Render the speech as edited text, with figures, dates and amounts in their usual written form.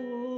Do